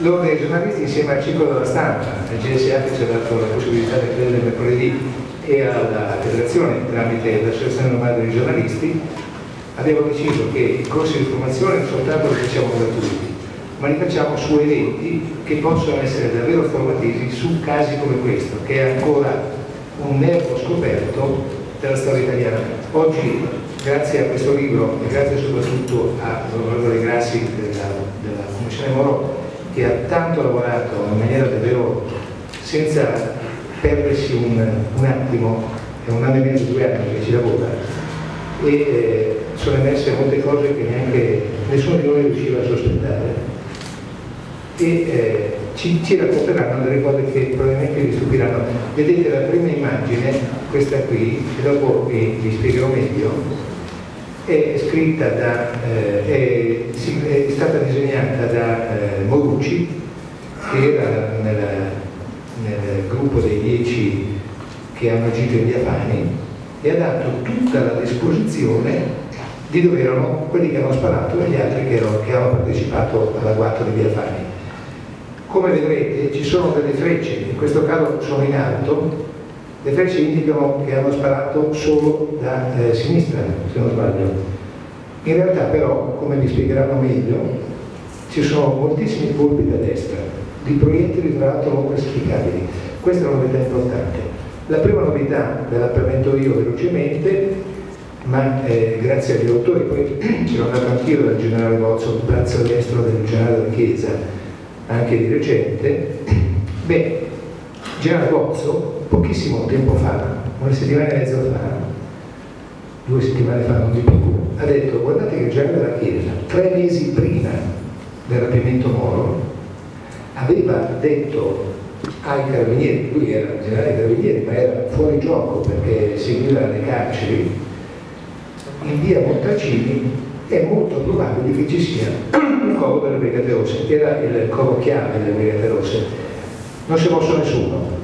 L'Ordine dei giornalisti insieme al Circolo della Stampa, al GSA che ci ha dato la possibilità di credere mercoledì e alla federazione tramite l'associazione normale dei giornalisti, abbiamo deciso che i corsi di formazione non soltanto li facciamo gratuiti, ma li facciamo su eventi che possono essere davvero formativi su casi come questo, che è ancora un nervo scoperto della storia italiana. Oggi, grazie a questo libro e grazie soprattutto all'onorevole Grassi della Commissione Moro, che ha tanto lavorato in maniera davvero senza perdersi un attimo, è un anno e mezzo, 2 anni che ci lavora, e sono emerse molte cose che neanche nessuno di noi riusciva a sospettare, e ci racconteranno delle cose che probabilmente vi stupiranno. Vedete la prima immagine, questa qui, che dopo vi spiegherò meglio, è stata disegnata da Morucci, che era nel gruppo dei 10 che hanno agito in via Fani, e ha dato tutta la disposizione di dove erano quelli che hanno sparato e gli altri che hanno partecipato all'agguato di via Fani. Come vedrete ci sono delle frecce, in questo caso sono in alto, le frecce indicano che hanno sparato solo da sinistra, se non sbaglio. In realtà però, come vi spiegheranno meglio, ci sono moltissimi colpi da destra, di proiettili tra l'altro non classificabili. Questa è una novità importante. La prima novità ve la permetto io velocemente, ma grazie agli autori, poi ce l'ho andato anch'io dal generale Gozzo, il braccio destro del generale Dalla Chiesa, anche di recente. Beh, generale Gozzo, pochissimo tempo fa, una settimana e mezza fa, 2 settimane fa, non di più, ha detto: guardate che il generale Dalla Chiesa, 3 mesi prima del rapimento Moro, aveva detto ai carabinieri, lui era il generale carabinieri, ma era fuori gioco perché seguiva le carceri, in via Montacini è molto probabile che ci sia il coro delle Brigate Rosse, che era il coro chiave delle Brigate Rosse. Non si è mosso nessuno.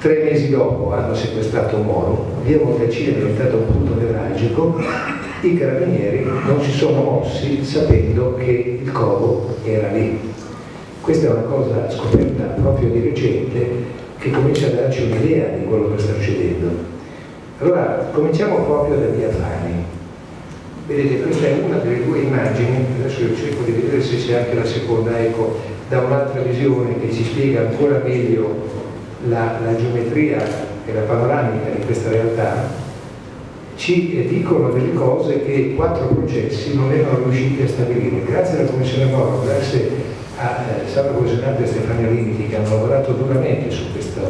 3 mesi dopo hanno sequestrato Moro, via Montacini è diventato un punto nevralgico, i carabinieri non si sono mossi sapendo che il coro era lì. Questa è una cosa scoperta proprio di recente che comincia a darci un'idea di quello che sta succedendo. Allora, cominciamo proprio da via Fani. Vedete, questa è una delle 2 immagini, adesso io cerco di vedere se c'è anche la seconda, ecco, da un'altra visione che ci spiega ancora meglio la geometria e la panoramica di questa realtà. Ci dicono delle cose che 4 processi non erano riusciti a stabilire. Grazie alla Commissione Moro, grazie a Sandro Cosenante e Stefania Limiti, che hanno lavorato duramente su questa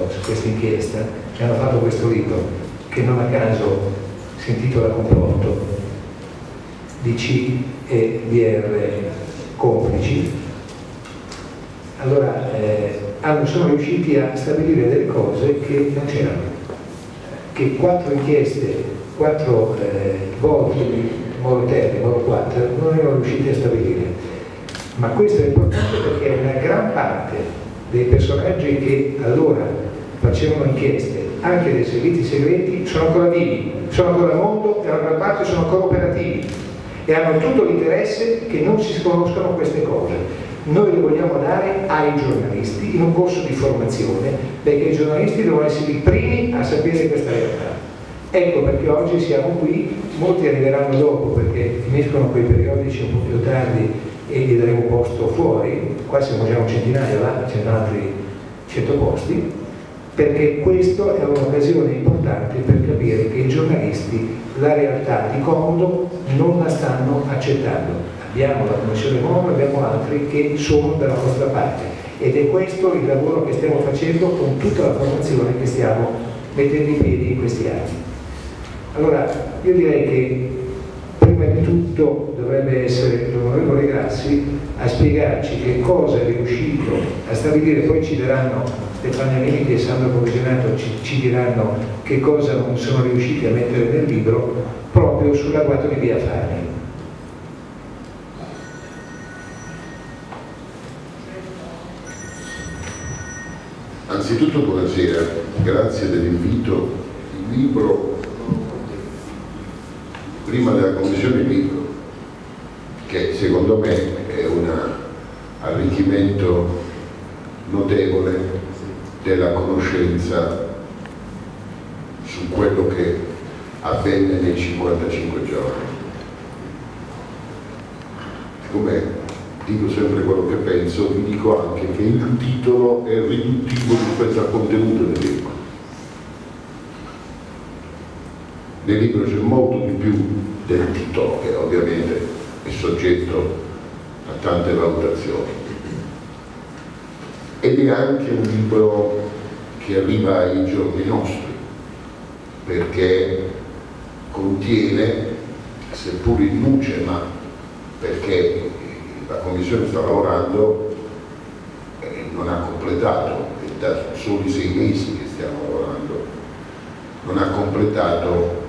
inchiesta, che hanno fatto questo libro, che non a caso si intitola Complotto DC e DR complici. Allora sono riusciti a stabilire delle cose che non c'erano, che 4 inchieste, 4 volte di Moro Terra e Moro 4 non erano riusciti a stabilire. Ma questo è importante perché una gran parte dei personaggi che allora facevano inchieste anche dei servizi segreti sono ancora vivi, sono ancora al mondo e la gran parte sono ancora operativi e hanno tutto l'interesse che non si conoscano queste cose. Noi le vogliamo dare ai giornalisti in un corso di formazione, perché i giornalisti devono essere i primi a sapere questa realtà. Ecco perché oggi siamo qui, molti arriveranno dopo perché finiscono quei periodici un po' più tardi e gli daremo posto fuori, qua siamo già un centinaio, là c'è altri 100 posti, perché questa è un'occasione importante per capire che i giornalisti la realtà di comodo non la stanno accettando. Abbiamo la Commissione Moro, abbiamo altri che sono dalla nostra parte ed è questo il lavoro che stiamo facendo con tutta la formazione che stiamo mettendo in piedi in questi anni. Allora, io direi che prima di tutto dovrebbe essere l'onorevole Grassi a spiegarci che cosa è riuscito a stabilire, poi ci daranno Stefania Limiti e Sandro Comissionato ci diranno che cosa non sono riusciti a mettere nel libro proprio sull'agguato di via Fani. Anzitutto buonasera, grazie dell'invito. Il libro, prima della Commissione Libro, che secondo me è una arricchimento notevole della conoscenza su quello che avvenne nei 55 giorni. Come dico sempre quello che penso, vi dico anche che il titolo è riduttivo rispetto al contenuto del libro. Nel libro c'è molto di più del titolo, che ovviamente è soggetto a tante valutazioni. Ed è anche un libro che arriva ai giorni nostri, perché contiene, seppur in luce, ma perché la Commissione sta lavorando e non ha completato, è da soli 6 mesi che stiamo lavorando, non ha completato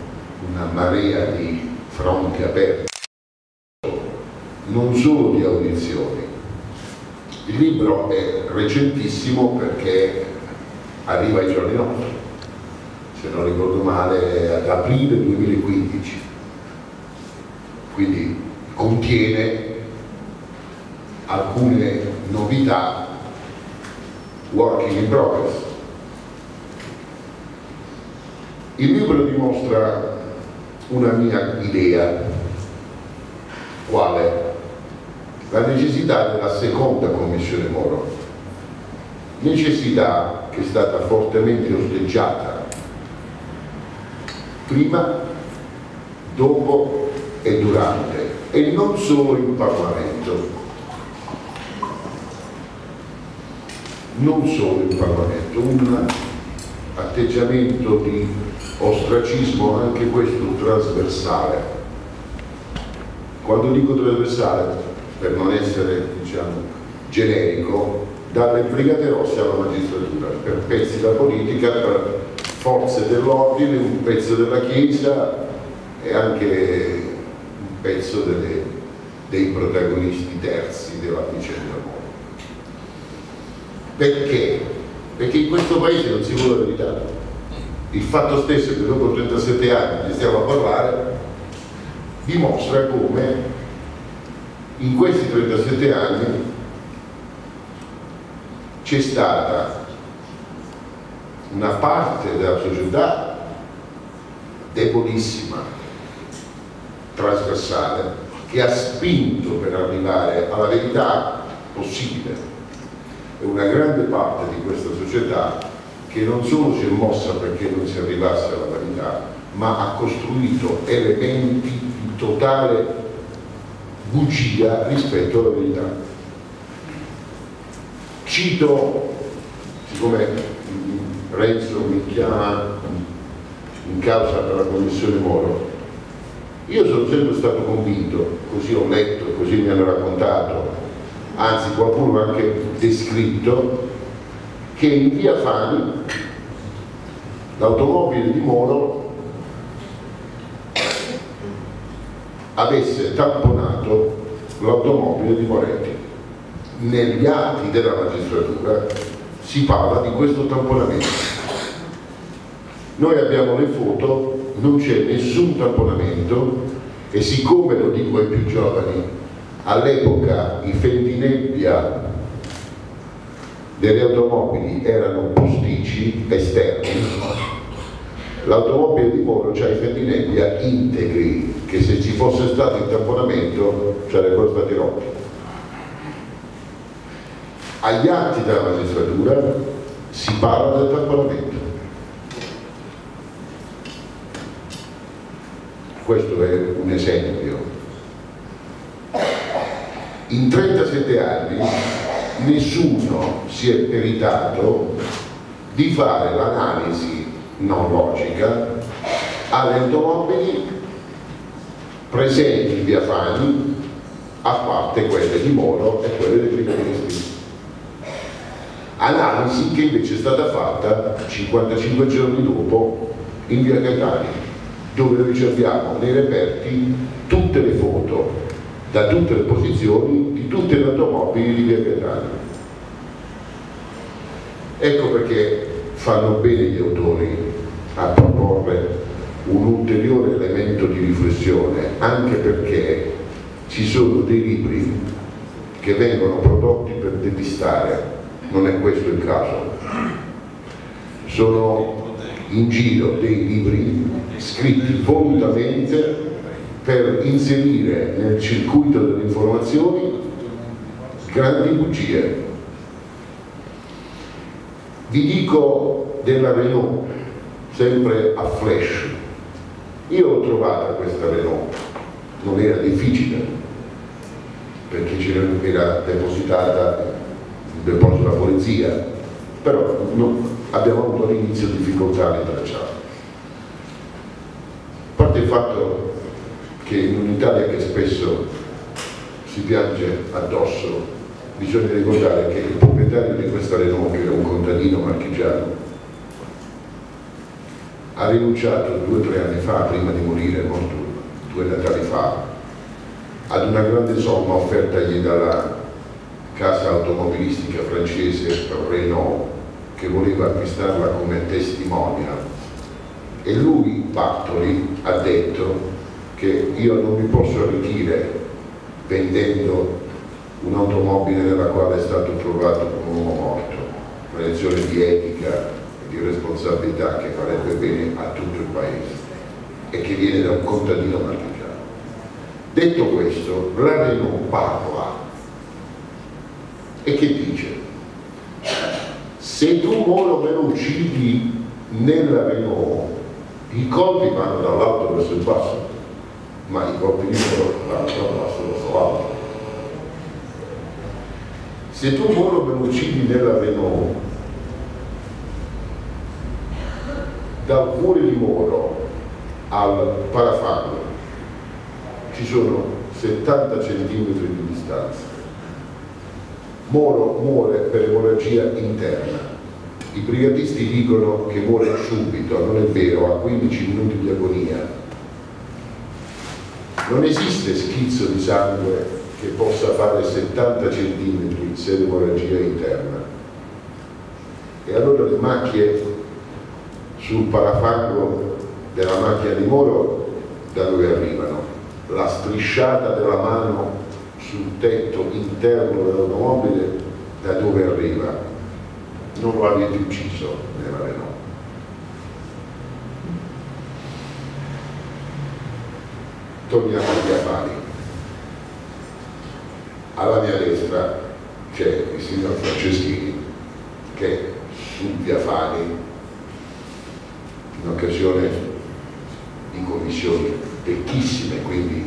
una marea di fronti aperti, non solo di audizioni. Il libro è recentissimo perché arriva ai giorni nostri, se non ricordo male ad aprile 2015, quindi contiene alcune novità working in progress. Il libro dimostra una mia idea, quale? La necessità della seconda commissione Moro, necessità che è stata fortemente osteggiata prima, dopo e durante, e non solo in Parlamento. Non solo in Parlamento, un atteggiamento di ostracismo, anche questo trasversale. Quando dico trasversale, per non essere generico, dalle Brigate Rosse alla magistratura, per pezzi della politica, per forze dell'ordine, un pezzo della Chiesa e anche un pezzo dei protagonisti terzi della vicenda. Perché? Perché in questo paese non si vuole la verità. Il fatto stesso che dopo 37 anni ne stiamo a parlare dimostra come in questi 37 anni c'è stata una parte della società debolissima, trasversale, che ha spinto per arrivare alla verità possibile. È una grande parte di questa società che non solo si è mossa perché non si arrivasse alla verità, ma ha costruito elementi di totale bugia rispetto alla verità. Cito, siccome Renzo mi chiama in causa per la commissione Moro, io sono sempre stato convinto, così ho letto, così mi hanno raccontato, anzi qualcuno ha anche descritto, che in via Fani l'automobile di Moro avesse tamponato l'automobile di Moretti. Negli atti della magistratura si parla di questo tamponamento. Noi abbiamo le foto, non c'è nessun tamponamento, e siccome, lo dico ai più giovani, all'epoca i fendinebbia delle automobili erano posticci esterni, l'automobile di Moro c'ha i fendinebbia integri, che se ci fosse stato il tamponamento sarebbero stati rotti. Agli atti della magistratura si parla del tamponamento. Questo è un esempio. In 37 anni nessuno si è peritato di fare l'analisi non logica alle automobili presenti in via Fani, a parte quelle di Moro e quelle dei brigatisti. Analisi che invece è stata fatta 55 giorni dopo in via Caetani, dove noi abbiamo nei reperti tutte le foto da tutte le posizioni di tutte le automobili di via Vetrani. Ecco perché fanno bene gli autori a proporre un ulteriore elemento di riflessione, anche perché ci sono dei libri che vengono prodotti per depistare, non è questo il caso. Sono in giro dei libri scritti volutamente per inserire nel circuito delle informazioni grandi bugie. Vi dico della Renault, sempre a flash. Io l'ho trovata questa Renault, non era difficile, perché era depositata in deposito della polizia, però abbiamo avuto all'inizio difficoltà nel tracciarla. A parte il fatto che in un'Italia che spesso si piange addosso, bisogna ricordare che il proprietario di questa Renault, che era un contadino marchigiano, ha rinunciato 2 o 3 anni fa, prima di morire, molto, 2 Natali fa, ad una grande somma offertagli dalla casa automobilistica francese Renault, che voleva acquistarla come testimonial, e lui, Bartoli, ha detto che io non mi posso arricchire vendendo un'automobile nella quale è stato trovato un uomo morto, una lezione di etica, di responsabilità che farebbe bene a tutto il paese e che viene da un contadino marchigiano. Detto questo, la Renault parla e che dice: se tu, Moro, me lo uccidi nella Renault, i colpi vanno dall'alto verso il basso, ma i colpi di Moro dall'alto basso verso l'alto. Se tu, Moro, me lo uccidi nella Renault, dal cuore di Moro al parafango ci sono 70 centimetri di distanza. Moro muore per emorragia interna. I brigatisti dicono che muore subito, non è vero, ha 15 minuti di agonia. Non esiste schizzo di sangue che possa fare 70 centimetri se l'emorragia interna. E allora le macchie sul parafango della macchina di Moro da dove arrivano? La strisciata della mano sul tetto interno dell'automobile da dove arriva? Non lo avete ucciso nella Renault. Torniamo a via Fani. Alla mia destra c'è il signor Franceschini che su via Fani, in occasione di commissioni vecchissime, quindi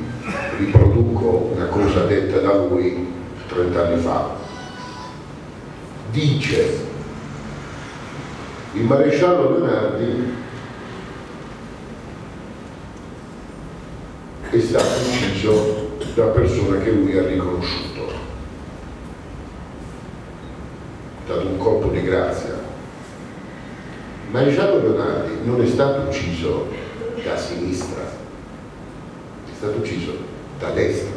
riproduco una cosa detta da lui 30 anni fa, dice: il maresciallo Leonardi è stato ucciso da persona che lui ha riconosciuto, è dato un colpo di grazia. Maresciallo Donati non è stato ucciso da sinistra, è stato ucciso da destra.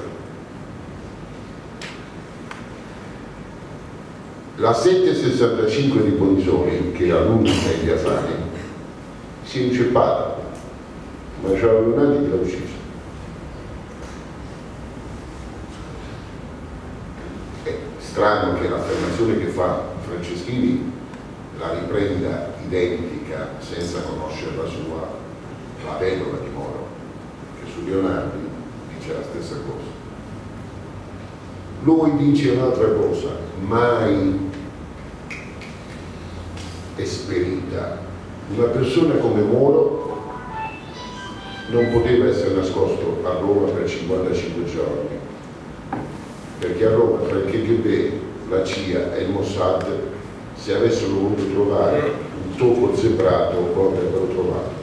La 765 di Bonisoni, che era l'unica in via Fani, si è inceppata. Maresciallo Donati l'ha ucciso. È strano che l'affermazione che fa Franceschini la riprenda identica, senza conoscere la sua, la vedova di Moro, che su Leonardi dice la stessa cosa. Lui dice un'altra cosa, mai esperita. Una persona come Moro non poteva essere nascosto a Roma per 55 giorni, perché a Roma tra il KGB, la CIA e il Mossad, se avessero voluto trovare un topo zebrato, lo avrebbero trovato.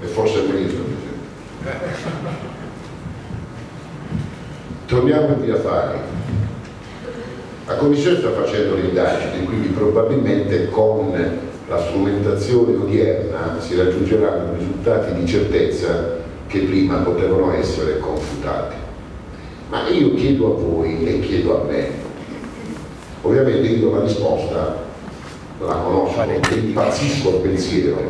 E forse è meglio. Torniamo in via Fani. La Commissione sta facendo le indagini, quindi probabilmente con la strumentazione odierna si raggiungeranno risultati di certezza che prima potevano essere confutati. Ma io chiedo a voi e chiedo a me, ovviamente io la risposta la conosco e impazzisco al pensiero,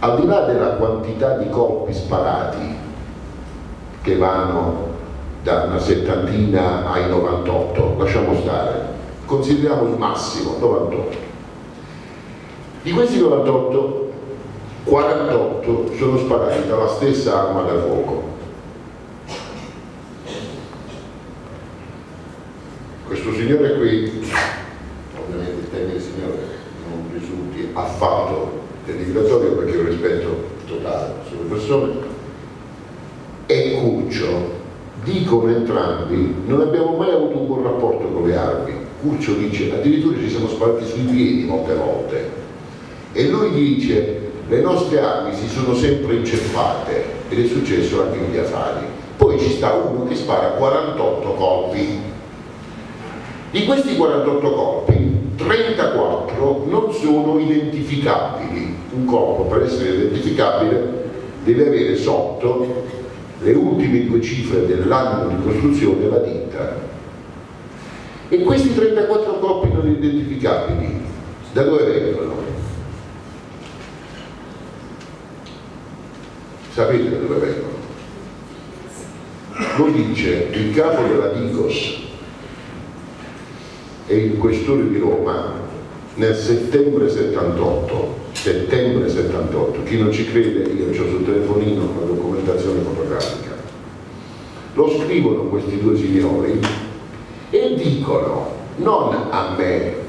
al di là della quantità di colpi sparati, che vanno da una settantina ai 98, lasciamo stare, consideriamo il massimo 98. Di questi 98, 48 sono sparati dalla stessa arma da fuoco. Questo signore qui, ovviamente il termine signore non risulti affatto denigratorio, perché ho rispetto totale sulle persone, e Curcio dicono entrambi: non abbiamo mai avuto un buon rapporto con le armi. Curcio dice: addirittura ci siamo sparati sui piedi molte volte, e lui dice: le nostre armi si sono sempre inceppate, ed è successo anche in via Fani. Poi ci sta uno che spara 48 colpi. Di questi 48 colpi, 34 non sono identificabili. Un colpo, per essere identificabile, deve avere sotto le ultime due cifre dell'anno di costruzione alla ditta. E questi 34 colpi non identificabili da dove vengono? Sapete da dove vengono? Lo dice il capo della Digos e il questore di Roma nel settembre 78, chi non ci crede, io ho sul telefonino una documentazione fotografica, lo scrivono questi due signori e dicono non a me,